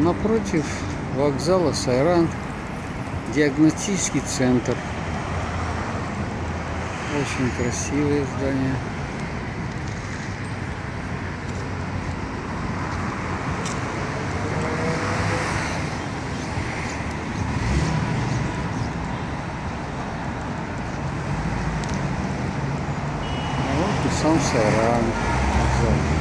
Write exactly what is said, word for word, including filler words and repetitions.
Напротив вокзала Сайран диагностический центр. Очень красивое здание. А вот и сам Сайран.